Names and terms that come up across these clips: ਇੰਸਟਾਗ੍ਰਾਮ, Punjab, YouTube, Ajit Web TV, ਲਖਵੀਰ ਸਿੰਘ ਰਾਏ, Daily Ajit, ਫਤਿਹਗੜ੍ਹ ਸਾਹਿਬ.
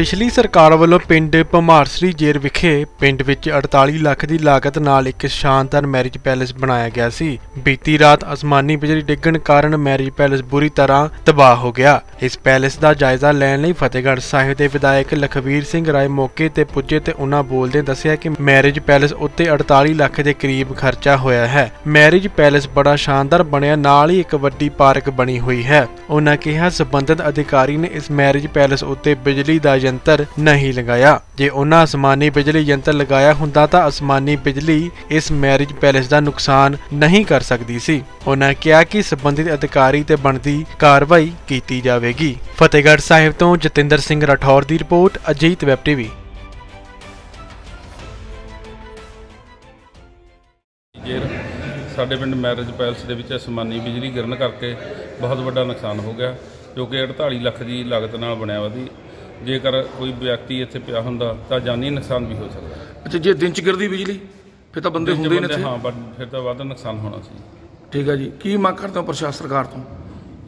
ਪਿਛਲੀ ਸਰਕਾਰ ਵੱਲੋਂ ਪਿੰਡ ਭਮਾਰਸਰੀ ਜੇਰ ਵਿਖੇ ਪਿੰਡ ਵਿੱਚ 48 ਲੱਖ ਦੀ ਲਾਗਤ ਨਾਲ ਇੱਕ ਸ਼ਾਨਦਾਰ ਮੈਰਿਜ ਪੈਲੇਸ ਬਣਾਇਆ ਗਿਆ ਸੀ। ਬੀਤੀ ਰਾਤ ਅਸਮਾਨੀ ਬਿਜਲੀ ਡਿੱਗਣ ਕਾਰਨ ਮੈਰਿਜ ਪੈਲੇਸ ਬੁਰੀ ਤਰ੍ਹਾਂ ਤਬਾਹ ਹੋ ਗਿਆ। ਇਸ ਪੈਲੇਸ ਦਾ ਜਾਇਜ਼ਾ ਲੈਣ ਲਈ ਫਤਿਹਗੜ੍ਹ ਸਾਹਿਬ ਦੇ ਵਿਧਾਇਕ ਲਖਵੀਰ ਸਿੰਘ ਰਾਏ ਮੌਕੇ ਤੇ ਪੁੱਜੇ ਤੇ ਉਹਨਾਂ ਬੋਲਦੇ ਦੱਸਿਆ ਕਿ ਮੈਰਿਜ ਪੈਲੇਸ ਉੱਤੇ 48 ਲੱਖ ਦੇ ਕਰੀਬ ਖਰਚਾ ਹੋਇਆ ਹੈ। ਮੈਰਿਜ ਪੈਲੇਸ ਬੜਾ ਸ਼ਾਨਦਾਰ ਬਣਿਆ, ਨਾਲ ਹੀ ਇੱਕ ਵੱਡੀ ਪਾਰਕ ਬਣੀ ਹੋਈ ਹੈ। ਉਹਨਾਂ ਕਿਹਾ ਸਬੰਧਤ ਅਧਿਕਾਰੀ ਨੇ ਇਸ ਮੈਰਿਜ ਪੈਲੇਸ ਉੱਤੇ ਬਿਜਲੀ ਦਾ यंत्र नहीं लगाया। जे उन्हें आसमानी बिजली यंत्र लगाया हुंदा तां आसमानी बिजली इस मैरिज पैलेस का नुकसान नहीं कर सकती सी। उन्हें कहा कि संबंधित अधिकारी ते बनती कार्रवाई की जाएगी। फतेहगढ़ साहिब तो जतिंदर सिंह राठौर की रिपोर्ट, अजीत वैब टीवी। साडे पिंड मैरिज पैलेस दे विच आसमानी बिजली गिरन करके बहुत बड़ा नुकसान हो गया, जो कि 48 लाख की लागत नाल बनिया हुआ सी। जेकर कोई व्यक्ति इत्थे पिया हुंदा तां जानी नुकसान भी हो सकता। अच्छा, जे दिन च गिरदी बिजली फिर तां बंदे हुंदे ने। हाँ, फिर तां वाधा नुकसान होना सी। ठीक है जी, की मंग करते हो प्रशासन सरकार तो?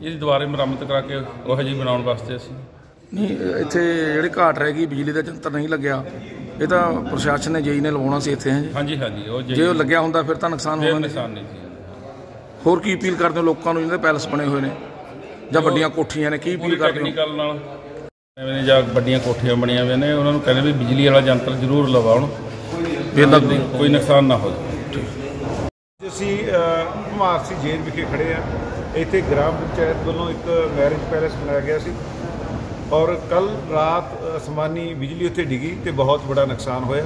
ये दुबारे मरम्मत करा के उह जी बनाउण वास्ते असीं नहीं इत्थे जिहड़े घाट रह गई बिजली दा यंत्र नहीं लग्या, ये तां प्रशासन ने जेई ने लवाउणा सी इत्थे। हाँ जी, हाँ जी, ओ जे ओ लग्या हुंदा फिर तां नुकसान होना। नुकसान नहीं जी। होर की अपील करते हो लोकां नूं जिहड़े पैलेस बने हुए ने जां वड्डियां कोठियां ने, की अपील करते हो? टेक्निकल नाल ਐਵੇਂ ਜਾਂ ਵੱਡੀਆਂ ਕੋਠੀਆਂ ਬਣੀਆਂ ਹੋਈਆਂ ਨੇ, ਉਹਨਾਂ ਨੂੰ ਕਹਿੰਦੇ ਵੀ ਬਿਜਲੀ ਵਾਲਾ ਯੰਤਰ ਜ਼ਰੂਰ ਲਵਾਉਣ, ਇਹਦਾ ਕੋਈ ਨੁਕਸਾਨ ਨਾ ਹੋ। ਅਸੀਂ ਭਮਾਰਸੀ ਜੇਲ੍ਹ ਵਿਖੇ ਖੜੇ ਆ। ਇੱਥੇ ਗ੍ਰਾਮ ਪੰਚਾਇਤ ਵੱਲੋਂ ਇੱਕ ਮੈਰਿਜ ਪੈਲੇਸ ਬਣਾਇਆ ਗਿਆ ਸੀ ਔਰ ਕੱਲ ਰਾਤ ਅਸਮਾਨੀ ਬਿਜਲੀ ਉੱਥੇ ਡਿੱਗੀ ਤੇ ਬਹੁਤ ਬੜਾ ਨੁਕਸਾਨ ਹੋਇਆ।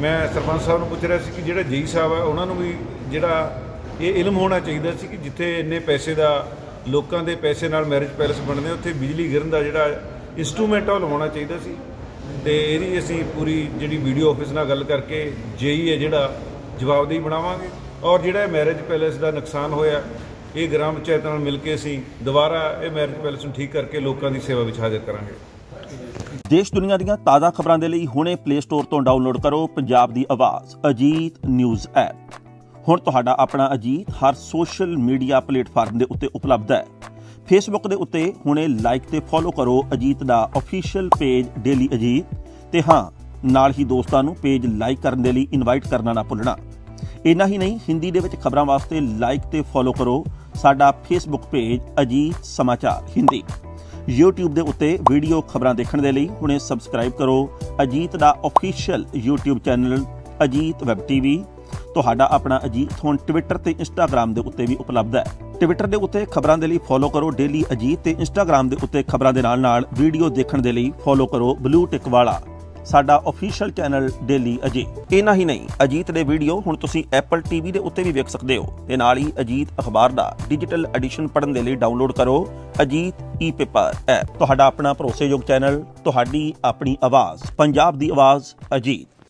ਮੈਂ ਸਰਪੰਚ ਸਾਹਿਬ ਨੂੰ ਪੁੱਛ ਰਿਹਾ ਸੀ ਕਿ ਜਿਹੜਾ ਜੀ ਸਾਹਿਬ ਆ ਉਹਨਾਂ ਨੂੰ ਵੀ ਜਿਹੜਾ ਇਹ ਇਲਮ ਹੋਣਾ ਚਾਹੀਦਾ ਸੀ ਕਿ ਜਿੱਥੇ ਇੰਨੇ ਪੈਸੇ ਦਾ ਲੋਕਾਂ ਦੇ ਪੈਸੇ ਨਾਲ ਮੈਰਿਜ ਪੈਲੇਸ ਬਣਦੇ ਉੱਥੇ ਬਿਜਲੀ ਗਿਰਨ ਦਾ ਜਿਹੜਾ ਇੰਸਟਰੂਮੈਂਟ ਆ ਲਵਾਉਣਾ ਚਾਹੀਦਾ ਸੀ। ਤੇ ਇਹਦੀ ਅਸੀਂ ਪੂਰੀ ਜਿਹੜੀ ਵੀਡੀਓ ਆਫਿਸ ਨਾਲ ਗੱਲ ਕਰਕੇ ਜੇਈ ਹੈ ਜਿਹੜਾ ਜਵਾਬਦੇਹੀ ਬਣਾਵਾਂਗੇ ਔਰ ਜਿਹੜਾ ਮੈਰਿਜ ਪੈਲੇਸ ਦਾ ਨੁਕਸਾਨ ਹੋਇਆ ਇਹ ਗ੍ਰਾਮ ਪੰਚਾਇਤ ਨਾਲ ਮਿਲ ਕੇ ਅਸੀਂ ਦੁਬਾਰਾ ਇਹ ਮੈਰਿਜ ਪੈਲੇਸ ਨੂੰ ਠੀਕ ਕਰਕੇ ਲੋਕਾਂ ਦੀ ਸੇਵਾ ਵਿੱਚ ਹਾਜ਼ਰ ਕਰਾਂਗੇ। ਦੇਸ਼ ਦੁਨੀਆ ਦੀਆਂ ਤਾਜ਼ਾ ਖਬਰਾਂ ਦੇ ਲਈ ਹੁਣੇ ਪਲੇ ਸਟੋਰ ਤੋਂ ਡਾਊਨਲੋਡ ਕਰੋ ਪੰਜਾਬ ਦੀ ਆਵਾਜ਼ ਅਜੀਤ ਨਿਊਜ਼ ਐਪ। ਹੁਣ ਤੁਹਾਡਾ ਆਪਣਾ ਅਜੀਤ ਹਰ ਸੋਸ਼ਲ ਮੀਡੀਆ ਪਲੇਟਫਾਰਮ ਦੇ ਉੱਤੇ ਉਪਲਬਧ ਹੈ। ਫੇਸਬੁੱਕ ਦੇ ਉੱਤੇ ਹੁਣੇ ਲਾਈਕ ਤੇ ਫੋਲੋ ਕਰੋ ਅਜੀਤ ਦਾ ਅਫੀਸ਼ੀਅਲ ਪੇਜ ਡੇਲੀ ਅਜੀਤ, ਤੇ ਹਾਂ ਨਾਲ ਹੀ ਦੋਸਤਾਂ ਨੂੰ ਪੇਜ ਲਾਈਕ ਕਰਨ ਦੇ ਲਈ ਇਨਵਾਈਟ ਕਰਨਾ ਨਾ ਭੁੱਲਣਾ। ਇੰਨਾ ਹੀ ਨਹੀਂ, ਹਿੰਦੀ ਦੇ ਵਿੱਚ ਖਬਰਾਂ ਵਾਸਤੇ ਲਾਈਕ ਤੇ ਫੋਲੋ ਕਰੋ ਸਾਡਾ ਫੇਸਬੁੱਕ ਪੇਜ ਅਜੀਤ ਸਮਾਚਾਰ ਹਿੰਦੀ। YouTube ਦੇ ਉੱਤੇ ਵੀਡੀਓ ਖਬਰਾਂ ਦੇਖਣ ਦੇ ਲਈ ਹੁਣੇ ਸਬਸਕ੍ਰਾਈਬ ਕਰੋ ਅਜੀਤ ਦਾ official YouTube channel Ajit web TV। ਤੁਹਾਡਾ ਆਪਣਾ ਅਜੀਤ ਹੁਣ ਟਵਿੱਟਰ ਤੇ ਇੰਸਟਾਗ੍ਰਾਮ ਦੇ ਉੱਤੇ ਵੀ ਉਪਲਬਧ ਹੈ। ਟਵਿੱਟਰ ਦੇ ਉੱਤੇ ਖਬਰਾਂ ਦੇ ਲਈ ਫੋਲੋ ਕਰੋ ਡੇਲੀ ਅਜੀਤ ਤੇ ਇੰਸਟਾਗ੍ਰਾਮ ਦੇ ਉੱਤੇ ਖਬਰਾਂ ਦੇ ਨਾਲ-ਨਾਲ ਵੀਡੀਓ ਦੇਖਣ ਦੇ ਲਈ ਫੋਲੋ ਕਰੋ ਬਲੂ ਟਿਕ ਵਾਲਾ ਸਾਡਾ ਅਫੀਸ਼ੀਅਲ ਚੈਨਲ ਡੇਲੀ ਅਜੀਤ। ਇੰਨਾ ਹੀ ਨਹੀਂ, ਅਜੀਤ ਦੇ ਵੀਡੀਓ ਹੁਣ ਤੁਸੀਂ ਐਪਲ TV ਦੇ ਉੱਤੇ ਵੀ ਵੇਖ ਸਕਦੇ ਹੋ, ਤੇ ਨਾਲ ਹੀ ਅਜੀਤ ਅਖਬਾਰ ਦਾ ਡਿਜੀਟਲ ਐਡੀਸ਼ਨ ਪੜ੍ਹਨ ਦੇ ਲਈ ਡਾਊਨਲੋਡ ਕਰੋ ਅਜੀਤ ਈ-ਪੇਪਰ ਐਪ। ਤੁਹਾਡਾ ਆਪਣਾ ਭਰੋਸੇਯੋਗ ਚੈਨਲ, ਤੁਹਾਡੀ ਆਪਣੀ ਆਵਾਜ਼, ਪੰਜਾਬ ਦੀ ਆਵਾਜ਼ ਅਜੀਤ।